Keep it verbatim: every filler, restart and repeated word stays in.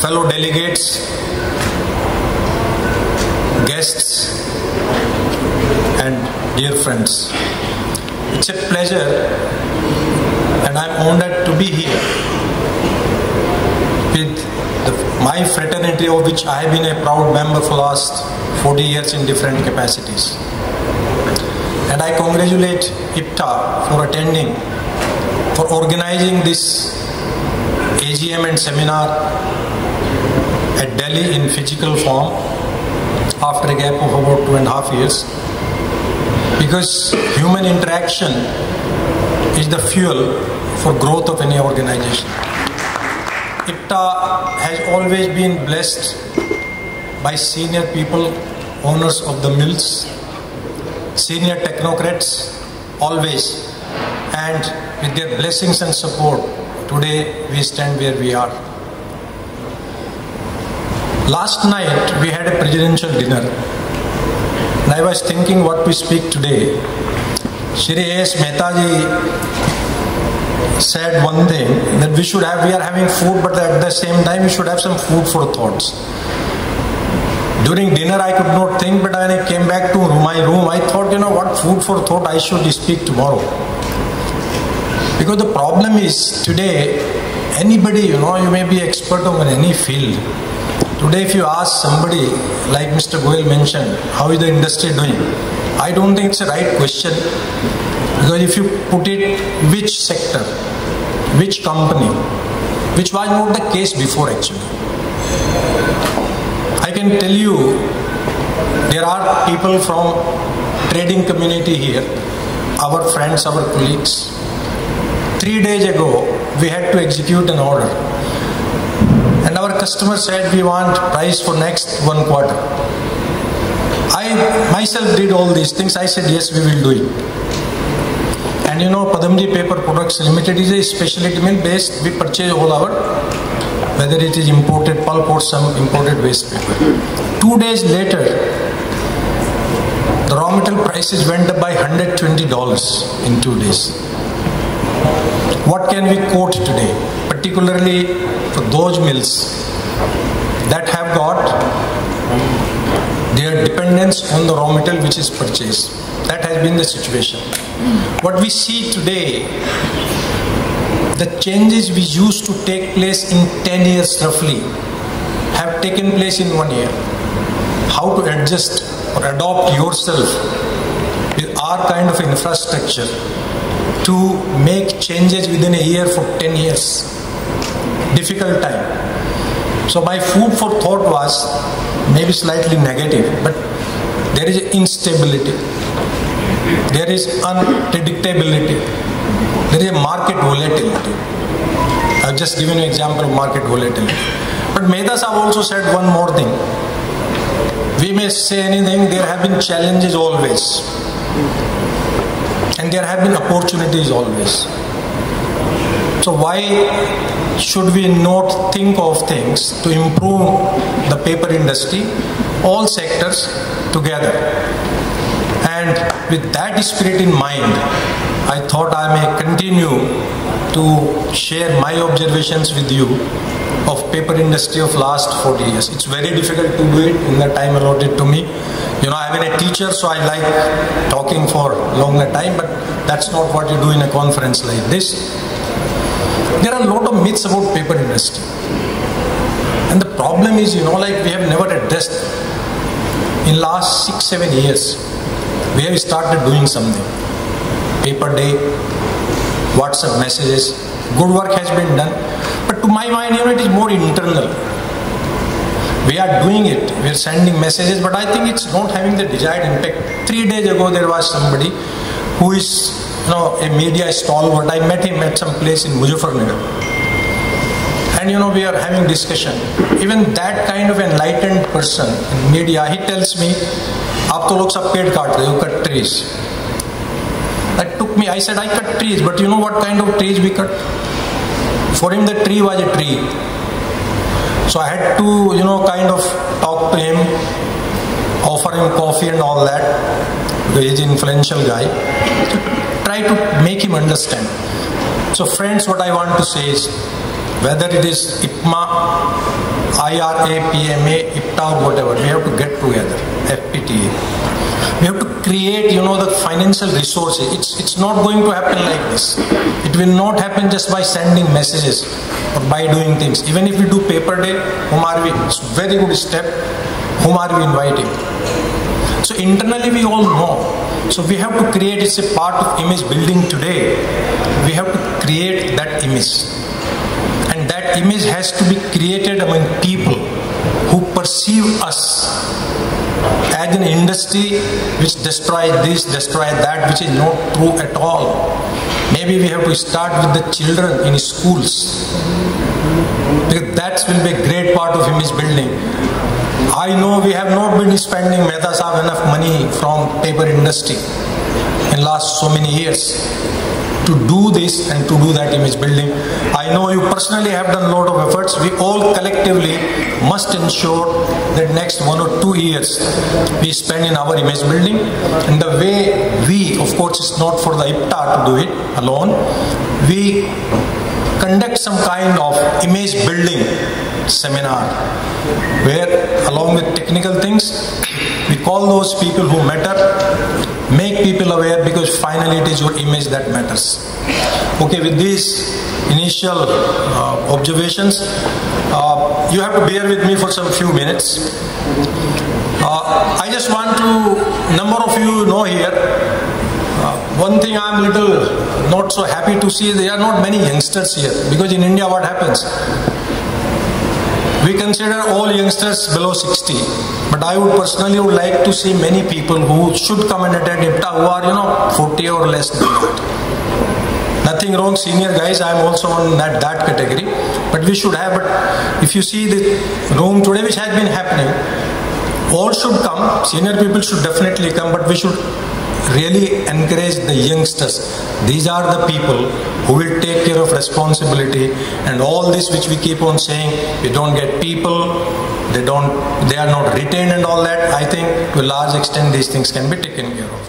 Fellow delegates, guests and dear friends, it's a pleasure and I'm honored to be here with the, my fraternity, of which I have been a proud member for the last forty years in different capacities. And I congratulate I P T A for attending, for organizing this A G M and seminar at Delhi in physical form after a gap of about two and a half years, because human interaction is the fuel for growth of any organization. I P T A has always been blessed by senior people, owners of the mills, senior technocrats, always, and with their blessings and support, today we stand where we are. Last night we had a presidential dinner and I was thinking what we speak today. Shri A S Mehta ji said one thing, that we should have, we are having food, but at the same time we should have some food for thoughts. During dinner I could not think, but when I came back to my room I thought, you know what, food for thought I should speak tomorrow. Because the problem is today, anybody, you know, you may be expert on any field. Today if you ask somebody, like Mister Goyal mentioned, how is the industry doing? I don't think it's a right question, because if you put it, which sector, which company, which was not the case before actually. I can tell you, there are people from trading community here, our friends, our colleagues. Three days ago, we had to execute an order. And our customer said, we want price for next one quarter. I myself did all these things. I said, yes, we will do it. And you know, Pudumjee Paper Products Limited is a specialty mill based. We purchase all our, whether it is imported pulp or some imported waste paper. Two days later, the raw metal prices went up by one hundred twenty dollars in two days. What can we quote today? Particularly for those mills that have got their dependence on the raw metal which is purchased. That has been the situation. What we see today, the changes we used to take place in ten years roughly have taken place in one year. How to adjust or adopt yourself with our kind of infrastructure to make changes within a year for ten years. Difficult time. So my food for thought was maybe slightly negative, but there is instability, there is unpredictability, there is a market volatility. I've just given you an example of market volatility. But Mehta sahab also said one more thing. We may say anything, there have been challenges always. And there have been opportunities always. So why should we not think of things to improve the paper industry, all sectors together? And with that spirit in mind, I thought I may continue to share my observations with you of paper industry of last forty years. It's very difficult to do it in the time allotted to me. You know, I'm a teacher, so I like talking for longer time, but that's not what you do in a conference like this. There are a lot of myths about paper industry, and the problem is, you know, like we have never addressed in last six, seven years. We have started doing something. Paper day, WhatsApp messages, good work has been done, but to my mind, you know, it is more internal. We are doing it, we are sending messages, but I think it's not having the desired impact. Three days ago, there was somebody who is No, a media stalwart. I met him at some place in Muzaffarnagar, and you know we are having discussion. Even that kind of enlightened person in media, he tells me, "Aap to log sab ped kaat rahe ho, cut trees." That took me. I said, "I cut trees," but you know what kind of trees we cut? For him, the tree was a tree. So I had to, you know, kind of talk to him, offer him coffee and all that. He's an influential guy. Try to make him understand. So friends, what I want to say is, whether it is I P M A, I R A, P M A, I P T A, or whatever, we have to get together, F P T A. We have to create, you know, the financial resources. It's, it's not going to happen like this. It will not happen just by sending messages or by doing things. Even if we do paper day, whom are we? It's a very good step. Whom are we inviting? So internally we all know. So we have to create, it's a part of image building today. We have to create that image. That image has to be created among people who perceive us as an industry which destroys this, destroys that, which is not true at all. Maybe we have to start with the children in schools, because that will be a great part of image building. I know we have not been spending, Mehta Sahab, enough money from paper industry in last so many years to do this and to do that image building. I know you personally have done a lot of efforts. We all collectively must ensure that next one or two years we spend in our image building. And the way we, of course, it's not for the I P T A to do it alone, we conduct some kind of image building seminar where, along with technical things, we call those people who matter. Make people aware, because finally it is your image that matters. Okay, with these initial uh, observations, uh, you have to bear with me for some few minutes. Uh, I just want to, number of you know here, uh, one thing I'm little not so happy to see, there are not many youngsters here, because in India what happens? We consider all youngsters below sixty, but I would personally would like to see many people who should come and attend I P T A who are, you know, forty or less than that. Nothing wrong, senior guys, I am also on that, that category, but we should have, but if you see the room today which has been happening, all should come, senior people should definitely come, but we should really encourage the youngsters. These are the people who will take care of responsibility, and all this which we keep on saying, we don't get people, they don't, they are not retained and all that. I think to a large extent these things can be taken care of.